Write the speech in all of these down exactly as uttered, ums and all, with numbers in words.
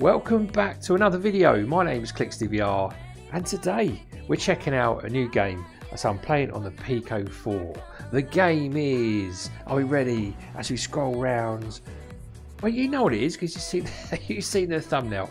Welcome back to another video. My name is ClixDVR and today we're checking out a new game. So I'm playing on the Pico four. The game is, are we ready? As we scroll round, well, you know what it is because you've seen, you've seen the thumbnail.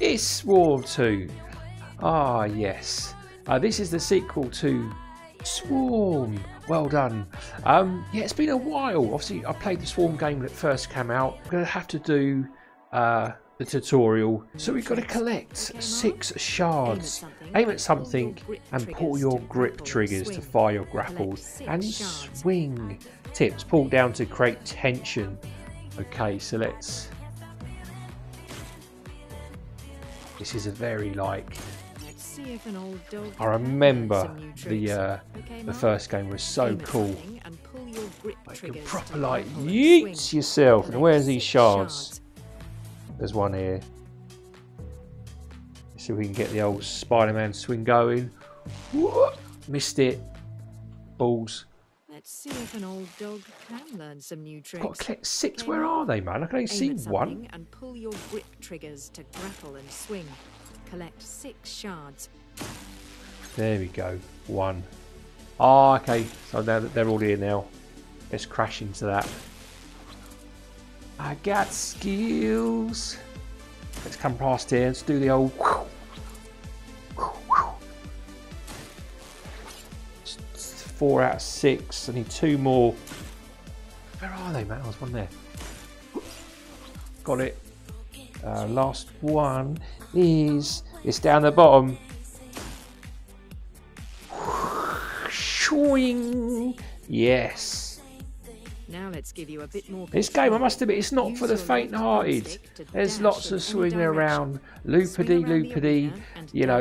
It's Swarm two. Ah, yes. Uh, this is the sequel to Swarm. Well done. Um, yeah, it's been a while. Obviously, I played the Swarm game that first came out. I'm going to have to do uh, the tutorial. So we've got to collect six shards, aim at something, and pull your grip triggers to fire your grapples, and swing tips. Pull down to create tension. Okay, so let's... This is a very like... I remember the uh, the first game was so cool. Like, you can proper like yeet yourself. And where's these shards? There's one here. Let's see if we can get the old Spider-Man swing going. Whoop, missed it. Balls. Let's see if an old dog can learn some new tricks. Got to collect six. Where are they, man? I can only see one. And pull your grip triggers to grapple and swing. Collect six shards. There we go. One. Ah, okay. So now that they're all here now, let's crash into that. I got skills. Let's come past here. Let's do the old. It's four out of six. I need two more. Where are they, man? There's one there. Got it. Uh, last one is, it's down the bottom. Yes. Now let's give you a bit more. This game, I must admit, it's not for the faint-hearted. There's lots of swinging around, loopity loopity. You know,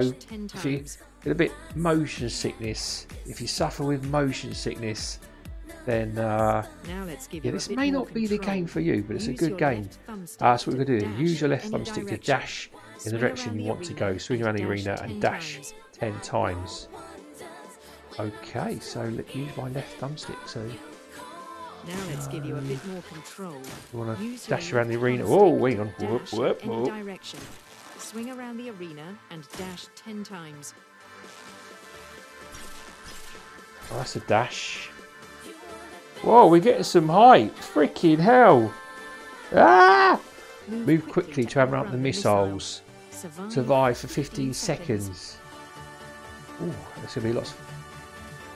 if you get a bit motion sickness, if you suffer with motion sickness, then uh, now let's give yeah, this may not be the game for you, but it's a good game. Uh, so what we're going to do is use your left thumbstick to dash in the direction you want to go. Swing around the arena and dash ten times. Okay, so let's use my left thumbstick. So now let's give you a bit more control. You want to dash around the arena. Oh, hang on. Whoop, whoop, whoop. Swing around the arena and dash ten times. Oh, that's a dash. Whoa, we're getting some height. Freaking hell. Ah! Move quickly to hammer up the missiles. Survive for fifteen seconds. Ooh, there's going to be lots of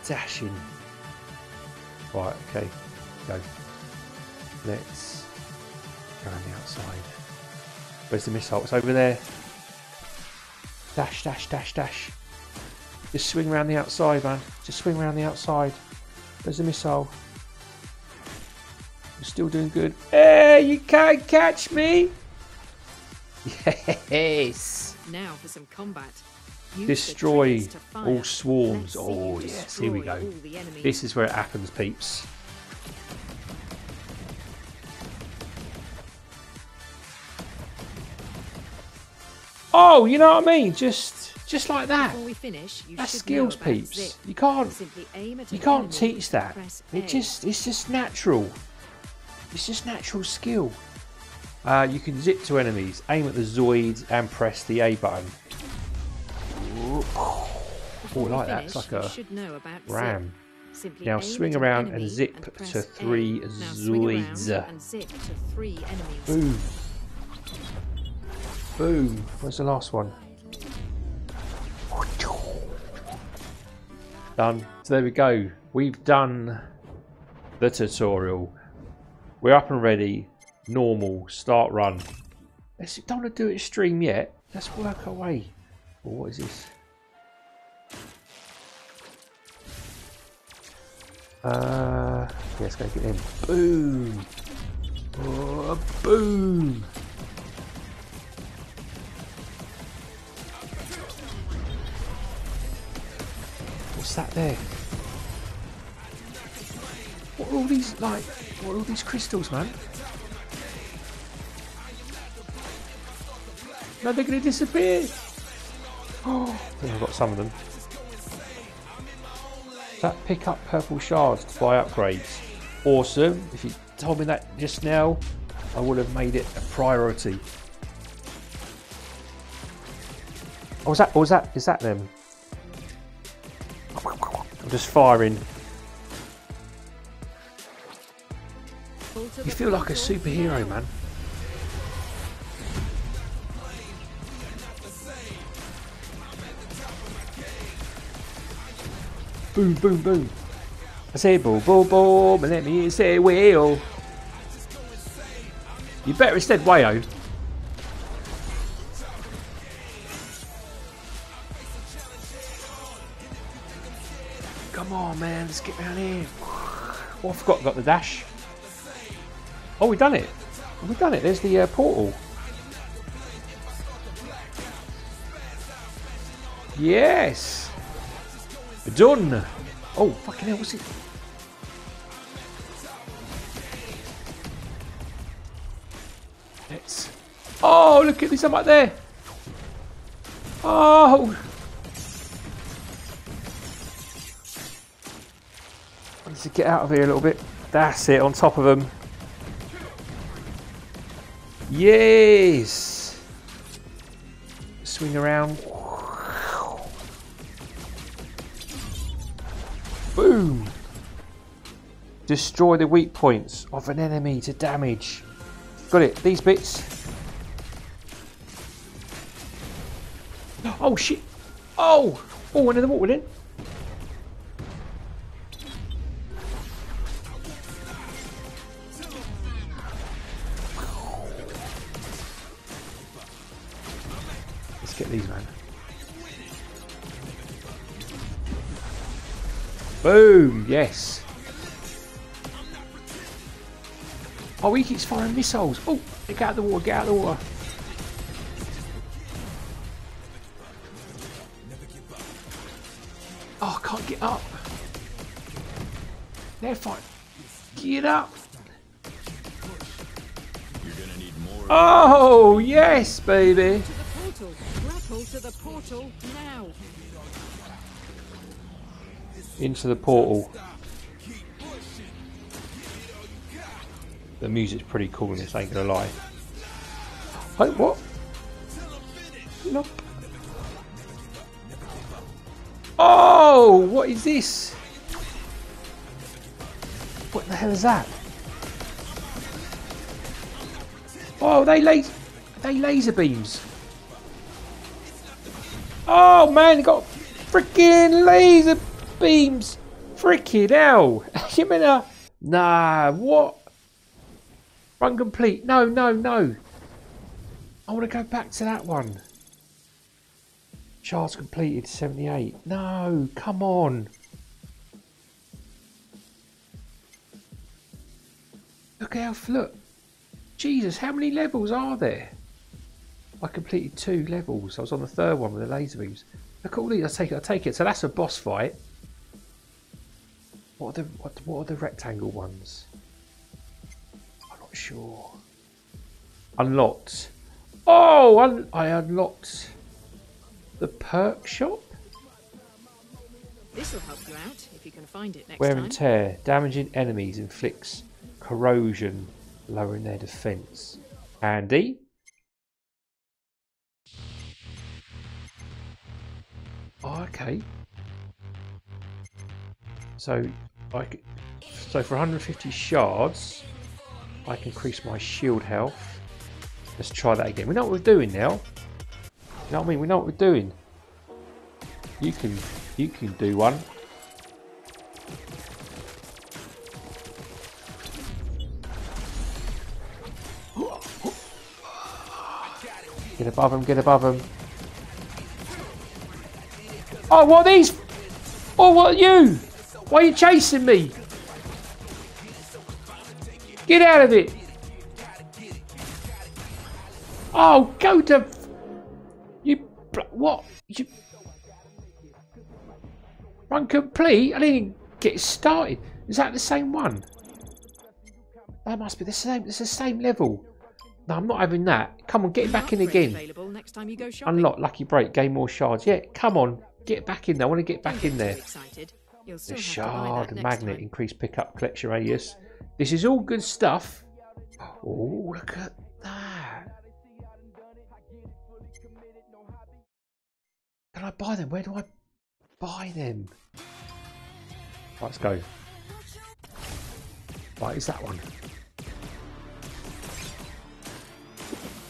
dashing. Right, okay. Go. Let's go on the outside. Where's the missile? It's over there. Dash, dash, dash, dash. Just swing around the outside, man. Just swing around the outside. Where's the missile? Still doing good. Hey, you can't catch me. Yes. Now for some combat. Use destroy all swarms. Oh yes, here we go. This is where it happens, peeps. Oh, you know what I mean? Just just like that. We finish, you That's skills, peeps. Zip. You can't you can't teach that. It just it's just natural. It's just natural skill. Uh, you can zip to enemies, aim at the Zoids, and press the A button. Oh, like that. It's like a ram. Now swing around and zip to three Zoids. Boom. Boom. Where's the last one? Done. So there we go. We've done the tutorial. We're up and ready, normal, start run. Let's, don't want to do it stream yet. Let's work our way. Oh, what is this? Uh, yeah, let's go get him. Boom. Oh, boom. What's that there? What are all these, like, what are all these crystals, man? Now they're going to disappear! Oh, I think I've got some of them. That pick up purple shards to buy upgrades. Awesome. If you told me that just now, I would have made it a priority. Oh, is that, oh, is that, is that them? I'm just firing. You feel like a superhero, man. Boom, boom, boom. I say boom, boom, boom, and let me say wheel. You better instead wayo. Come on, man, let's get down here. Oh, I forgot I got the dash. Oh, we done it. We done it. There's the uh, portal. Yes. Done. Oh, fucking hell, what's it? Let's... Oh, look at this, I'm up there. Oh. I need to get out of here a little bit. That's it, on top of them. Yes. Swing around. Boom! Destroy the weak points of an enemy to damage. Got it. These bits. Oh shit! Oh! Oh, another water then. Let's get these, man. Boom, yes. Oh, he keeps firing missiles. Oh, get out of the water, get out of the water. Oh, I can't get up. They're fine. Get up. Oh, yes, baby. To the portal now. Into the portal. The music's pretty cool in this, ain't gonna lie. Hey, what? Nope. Oh, what is this? What the hell is that? Oh, they laser, they laser beams. Oh man, they got freaking laser beams. Beams, freaking hell! You mean a nah? What? Run complete? No, no, no! I want to go back to that one. Charge completed seventy-eight. No, come on! Look how look! Jesus, how many levels are there? I completed two levels. I was on the third one with the laser beams. Look at all these. I take it. I take it. So that's a boss fight. What are the what, what are the rectangle ones? I'm not sure. Unlocked. Oh, un I unlocked the perk shop. This will help you out if you can find it next Wear time. Wear and tear, damaging enemies inflicts corrosion, lowering their defense. Andy. Oh, okay. So, I could, so for one hundred fifty shards, I can increase my shield health. Let's try that again. We know what we're doing now. You know what I mean? We know what we're doing. You can, you can do one. Get above him! Get above him! Oh, what are these? Oh, what are you? Why are you chasing me? Get out of it! Oh, go to you! What? You run complete? I didn't even get started. Is that the same one? That must be the same. It's the same level. No, I'm not having that. Come on, get back in again. Unlock lucky break. Gain more shards. Yeah, come on, get back in there. I want to get back in there. The shard magnet, increased pickup collection radius. This is all good stuff. Oh, look at that. Can I buy them? Where do I buy them? Right, let's go. Right, it's that one.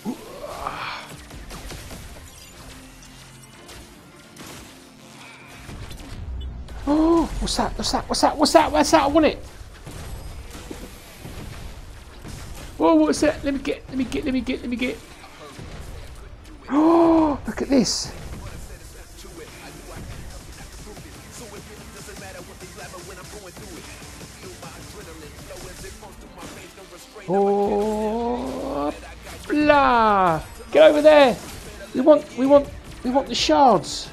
Ooh, ah. Oh, what's that? What's that? What's that? What's that? What's that? I want it. Oh, what's that? Let me get. Let me get. Let me get. Let me get. Oh, look at this. Oh, blah! Get over there. We want, we want, we want the shards.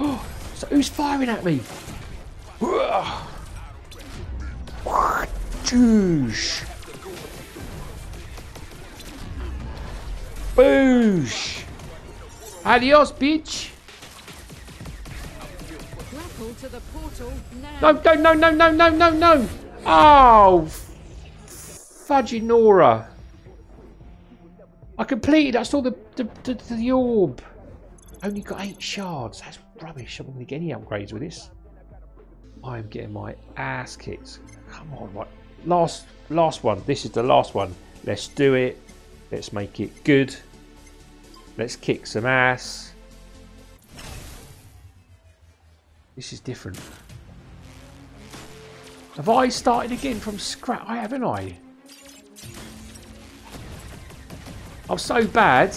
Oh, so who's firing at me? Boosh! Boosh! Adios, bitch! To the portal now. No, no, no, no, no, no, no! Oh, fudginora! I completed. I saw the the, the the orb. Only got eight shards. That's rubbish. I'm not going to get any upgrades with this. I am getting my ass kicked. Come on, right? Last, last one. This is the last one. Let's do it. Let's make it good. Let's kick some ass. This is different. Have I started again from scratch? I haven't I? I'm so bad.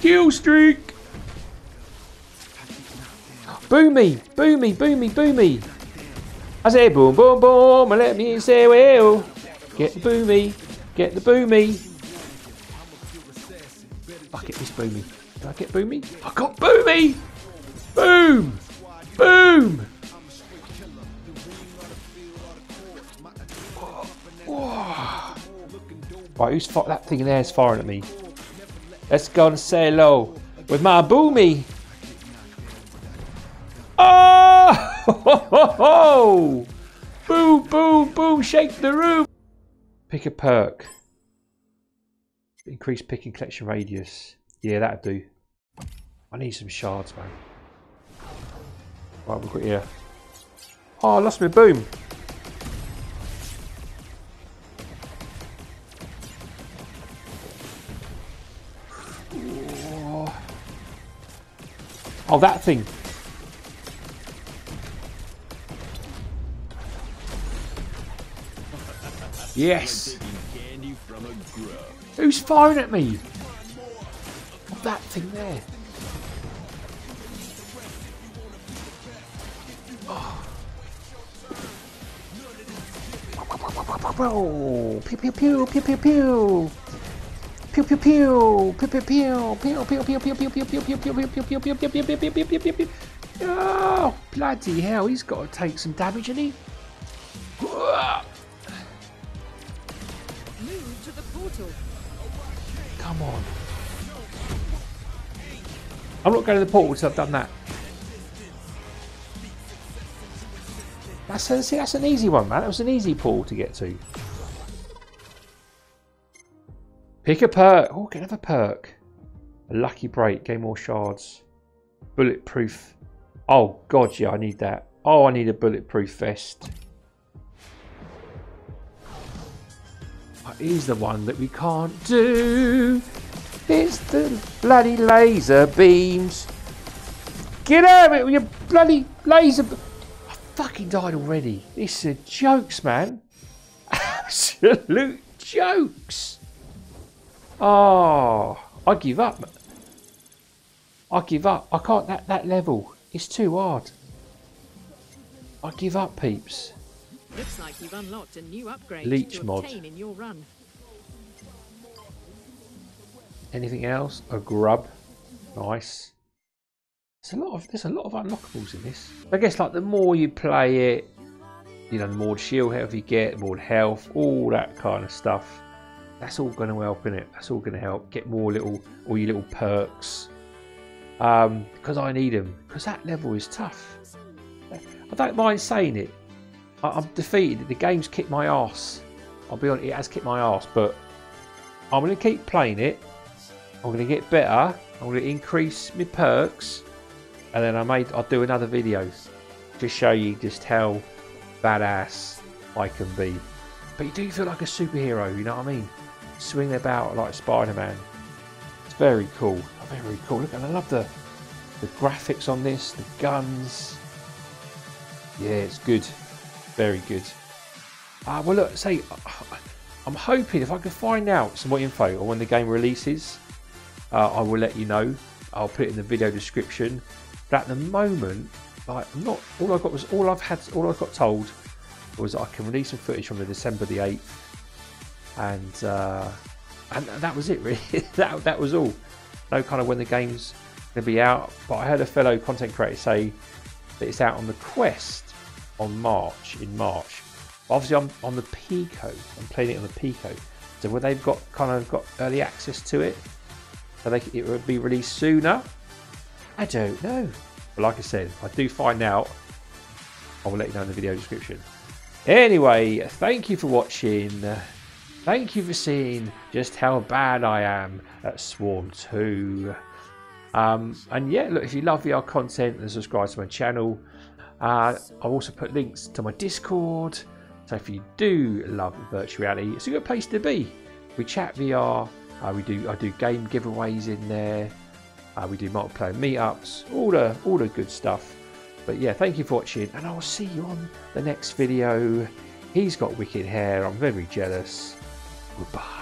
Kill streak! Boomy! Boomy! Boomy! Boomy! I say boom boom boom and let me say well. Get the boomy! Get the boomy! Fuck it, this boomy. Did I get boomy? I got boomy! Boom! Boom! Whoa. Whoa. Right, who's that thing in there is firing at me? Let's go and say hello with my boomy. Oh! Ho, ho, ho. Boo! Boo! Boo! Shake the room. Pick a perk. Increase pick and collection radius. Yeah, that'd do. I need some shards, man. Right, we've got here. Oh, I lost my boom. Oh, that thing. Yes. Who's firing at me? Oh, that thing there. Pew pew pew pew pew pew pew pew pew pew pew pew pew pew pew pew pew pew pew pew pew pew pew pew. Oh, bloody hell, he's got to take some damage, isn't he? Move to the portal. Come on. I'm not going to the portal until I've done that. That's a, see, that's an easy one, man. That was an easy pool to get to. Pick a perk. Oh, get another perk. A lucky break. Gain more shards. Bulletproof. Oh, God, yeah, I need that. Oh, I need a bulletproof vest. That is the one that we can't do. It's the bloody laser beams. Get out of it with your bloody laser beams. Fucking died already. This is jokes, man. Absolute jokes. Oh, I give up. I give up. I can't that that level. It's too hard. I give up, peeps. Looks like you've unlocked a new upgrade Leech to obtain mod. In your run. Anything else? A grub. Nice. There's a lot of there's a lot of unlockables in this. I guess like the more you play it, you know, the more shield health you get, the more health, all that kind of stuff. That's all going to help, in it. That's all going to help. Get more little, all your little perks. Um, because I need them. Because that level is tough. I don't mind saying it. I, I'm defeated. The game's kicked my ass. I'll be honest, it has kicked my ass, but I'm going to keep playing it. I'm going to get better. I'm going to increase my perks, and then I made I'll do another video to show you just how badass I can be. But you do feel like a superhero, you know what I mean? Swing about like Spider-Man. It's very cool. Very cool. Look, and I love the the graphics on this. The guns. Yeah, it's good. Very good. Uh, well, look, say, I'm hoping if I can find out some more info on when the game releases, uh, I will let you know. I'll put it in the video description. But at the moment, like, I'm not. All I got was all I've had. All I got told was that I can release some footage from the December the eighth, and uh, and that was it. Really, that that was all. No kind of when the game's going to be out. But I heard a fellow content creator say that it's out on the Quest on March in March. Obviously, I'm on the Pico. I'm playing it on the Pico. So where they've got kind of got early access to it, so they, it would be released sooner. I don't know. But like I said, if I do find out, I will let you know in the video description. Anyway, thank you for watching. Thank you for seeing just how bad I am at Swarm two. Um, and yeah, look, if you love V R content, then subscribe to my channel. Uh, I'll also put links to my Discord. So if you do love virtual reality, it's a good place to be. We chat V R. Uh, we do. I do game giveaways in there. Uh, we do multiplayer meetups. All the all the good stuff. But yeah, thank you for watching, and I'll see you on the next video. He's got wicked hair. I'm very jealous. Goodbye.